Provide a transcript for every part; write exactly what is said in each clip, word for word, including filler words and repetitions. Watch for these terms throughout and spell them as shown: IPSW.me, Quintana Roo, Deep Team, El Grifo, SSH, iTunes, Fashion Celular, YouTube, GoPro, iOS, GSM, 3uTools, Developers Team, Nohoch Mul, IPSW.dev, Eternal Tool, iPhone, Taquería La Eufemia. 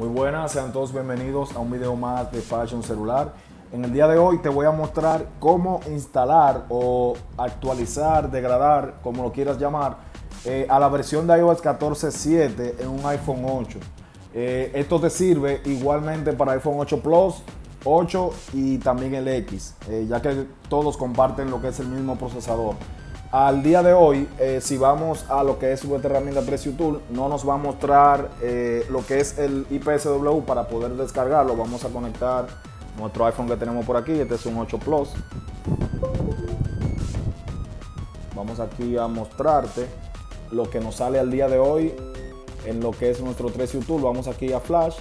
Muy buenas, sean todos bienvenidos a un video más de Fashion Celular. En el día de hoy te voy a mostrar cómo instalar o actualizar, degradar, como lo quieras llamar, eh, a la versión de iOS catorce punto siete en un iPhone ocho. Eh, esto te sirve igualmente para iPhone ocho Plus, ocho y también el X, eh, ya que todos comparten lo que es el mismo procesador. Al día de hoy, eh, si vamos a lo que es nuestra herramienta tres u Tools, no nos va a mostrar eh, lo que es el I P S W para poder descargarlo. Vamos a conectar nuestro iPhone que tenemos por aquí. Este es un ocho Plus. Vamos aquí a mostrarte lo que nos sale al día de hoy en lo que es nuestro tres u Tools. Vamos aquí a Flash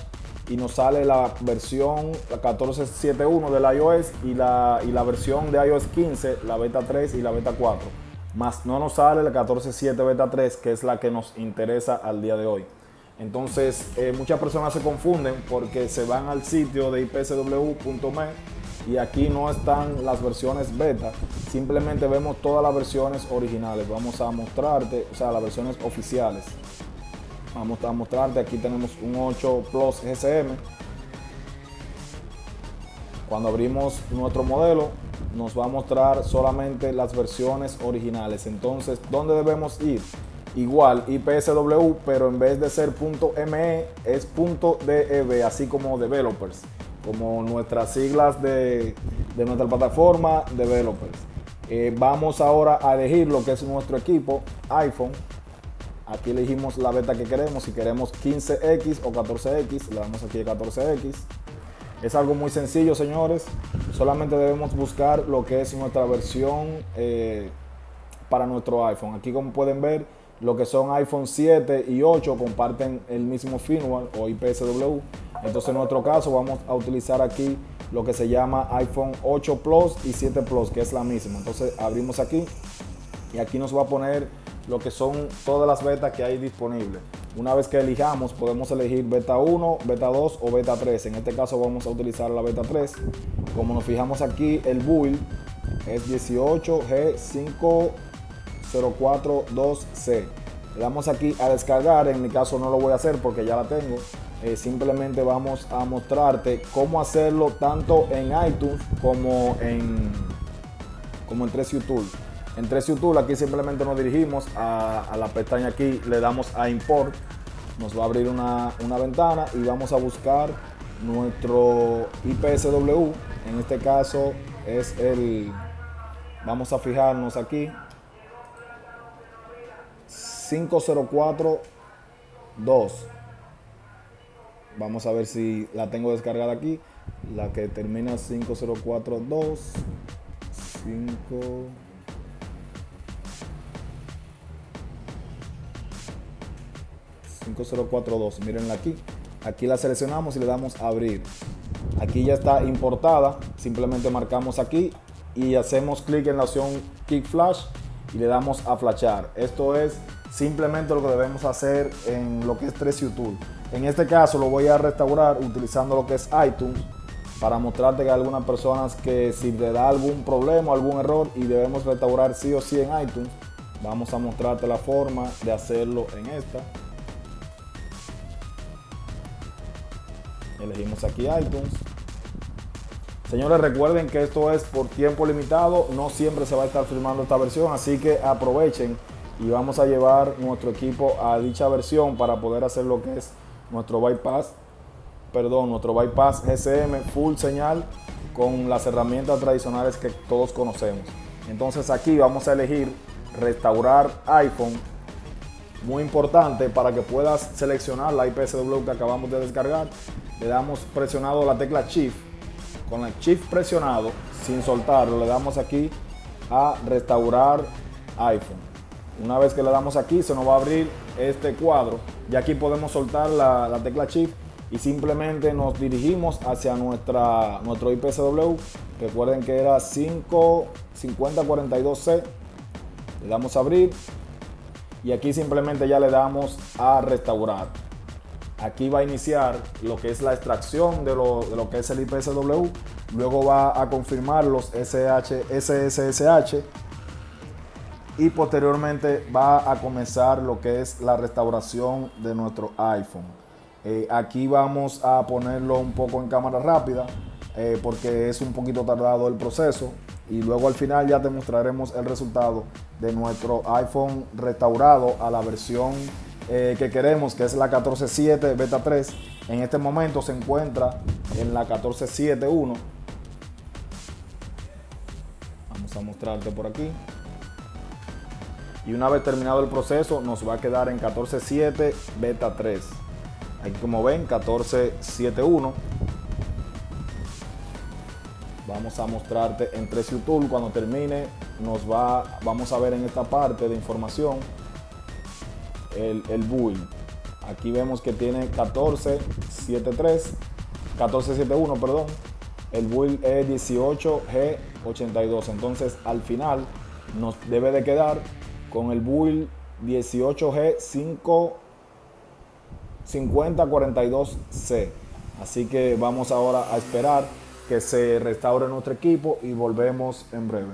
y nos sale la versión catorce punto siete punto uno del iOS y la, y la versión de iOS quince, la beta tres y la beta cuatro. Más no nos sale la catorce punto siete beta tres, que es la que nos interesa al día de hoy. Entonces eh, muchas personas se confunden porque se van al sitio de I P S W punto me y aquí no están las versiones beta, simplemente vemos todas las versiones originales. Vamos a mostrarte, o sea, las versiones oficiales. Vamos a mostrarte, aquí tenemos un ocho Plus G S M. Cuando abrimos nuestro modelo, nos va a mostrar solamente las versiones originales. Entonces, ¿dónde debemos ir? Igual I P S W, pero en vez de ser .me es .dev, así como Developers, como nuestras siglas de, de nuestra plataforma Developers. Eh, vamos ahora a elegir lo que es nuestro equipo iPhone. Aquí elegimos la beta que queremos. Si queremos quince X o catorce X, le damos aquí a catorce X. Es algo muy sencillo, señores. Solamente debemos buscar lo que es nuestra versión eh, para nuestro iPhone. Aquí, como pueden ver, lo que son iPhone siete y ocho comparten el mismo firmware o I P S W. Entonces, en nuestro caso, vamos a utilizar aquí lo que se llama iPhone ocho Plus y siete Plus, que es la misma. Entonces, abrimos aquí y aquí nos va a poner lo que son todas las betas que hay disponibles. Una vez que elijamos, podemos elegir beta uno, beta dos o beta tres. En este caso vamos a utilizar la beta tres. Como nos fijamos aquí, el build es dieciocho G cinco cero cuatro dos C. Le damos aquí a descargar. En mi caso no lo voy a hacer porque ya la tengo. Eh, simplemente vamos a mostrarte cómo hacerlo tanto en iTunes como en, como en tres u Tools. En tres u Tools aquí simplemente nos dirigimos a, a la pestaña aquí, le damos a import, nos va a abrir una, una ventana y vamos a buscar nuestro I P S W. En este caso es el, vamos a fijarnos aquí, cinco cero cuatro punto dos. Vamos a ver si la tengo descargada aquí, la que termina cinco cero cuatro punto dos. cinco cero cuatro dos, mírenla aquí. Aquí la seleccionamos y le damos a abrir. Aquí ya está importada. Simplemente marcamos aquí y hacemos clic en la opción Kick Flash y le damos a flashar. Esto es simplemente lo que debemos hacer en lo que es tres u Tools. En este caso lo voy a restaurar utilizando lo que es iTunes para mostrarte que hay algunas personas que si le da algún problema, algún error y debemos restaurar sí o sí en iTunes. Vamos a mostrarte la forma de hacerlo en esta. Elegimos aquí iTunes. Señores, recuerden que esto es por tiempo limitado. No siempre se va a estar firmando esta versión, así que aprovechen y vamos a llevar nuestro equipo a dicha versión para poder hacer lo que es nuestro bypass, perdón, nuestro bypass G S M full señal con las herramientas tradicionales que todos conocemos. Entonces aquí vamos a elegir restaurar iPhone. Muy importante para que puedas seleccionar la I P S W que acabamos de descargar. Le damos presionado la tecla Shift. Con la Shift presionado, sin soltarlo, le damos aquí a restaurar iPhone. Una vez que le damos aquí, se nos va a abrir este cuadro. Y aquí podemos soltar la, la tecla Shift y simplemente nos dirigimos hacia nuestra, nuestro I P S W. Recuerden que era cinco cero cero cuatro dos C. Le damos a abrir y aquí simplemente ya le damos a restaurar. Aquí va a iniciar lo que es la extracción de lo, de lo que es el I P S W. Luego va a confirmar los S S S H y posteriormente va a comenzar lo que es la restauración de nuestro iPhone. Eh, aquí vamos a ponerlo un poco en cámara rápida, eh, porque es un poquito tardado el proceso, y luego al final ya te mostraremos el resultado de nuestro iPhone restaurado a la versión eh, que queremos, que es la catorce punto siete beta tres. En este momento se encuentra en la catorce punto siete punto uno. Vamos a mostrarte por aquí. Y una vez terminado el proceso nos va a quedar en catorce punto siete beta tres. Aquí como ven, catorce punto siete punto uno. Vamos a mostrarte en tres u Tool. Cuando termine nos va, vamos a ver en esta parte de información el, el build. Aquí vemos que tiene catorce punto siete punto tres, catorce punto siete punto uno, perdón. El build es dieciocho G ochenta y dos. Entonces al final nos debe de quedar con el build dieciocho G cincuenta cuarenta y dos C. Así que vamos ahora a esperar que se restaure nuestro equipo y volvemos en breve.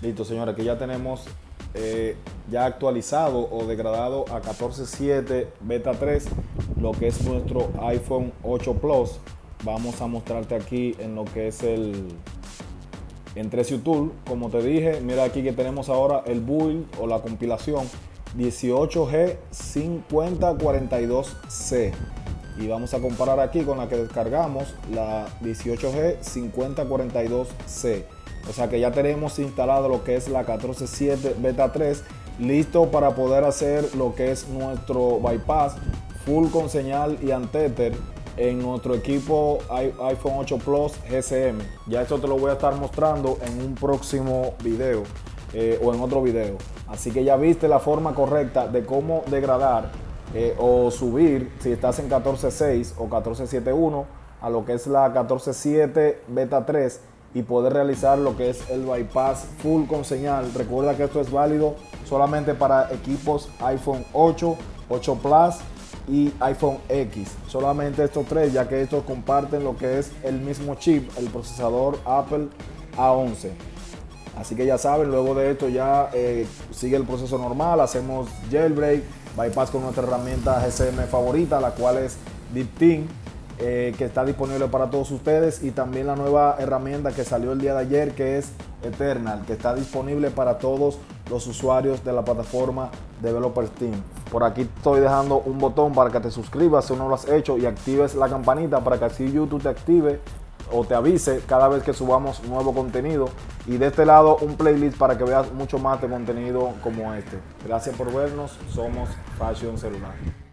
Listo, señora, que ya tenemos eh, ya actualizado o degradado a catorce punto siete beta tres lo que es nuestro iPhone ocho Plus. Vamos a mostrarte aquí en lo que es el en tres u Tool. Como te dije, mira aquí que tenemos ahora el build o la compilación dieciocho G cincuenta cuarenta y dos C, y vamos a comparar aquí con la que descargamos, la dieciocho G cincuenta cuarenta y dos C. O sea que ya tenemos instalado lo que es la catorce punto siete beta tres, listo para poder hacer lo que es nuestro bypass full con señal y antéter en nuestro equipo iPhone ocho Plus G S M. Ya esto te lo voy a estar mostrando en un próximo video eh, o en otro video. Así que ya viste la forma correcta de cómo degradar eh, o subir, si estás en catorce punto seis o catorce punto siete punto uno, a lo que es la catorce punto siete beta tres. Y poder realizar lo que es el bypass full con señal. Recuerda que esto es válido solamente para equipos iPhone ocho, ocho Plus y iPhone X. Solamente estos tres, ya que estos comparten lo que es el mismo chip, el procesador Apple A once. Así que ya saben, luego de esto ya eh, sigue el proceso normal. Hacemos jailbreak, bypass con nuestra herramienta G S M favorita, la cual es Deep Team. Eh, que está disponible para todos ustedes, y también la nueva herramienta que salió el día de ayer, que es Eternal, que está disponible para todos los usuarios de la plataforma Developers Team. Por aquí estoy dejando un botón para que te suscribas si no lo has hecho, y actives la campanita para que así YouTube te active o te avise cada vez que subamos nuevo contenido, y de este lado un playlist para que veas mucho más de contenido como este. Gracias por vernos, somos Fashion Celular.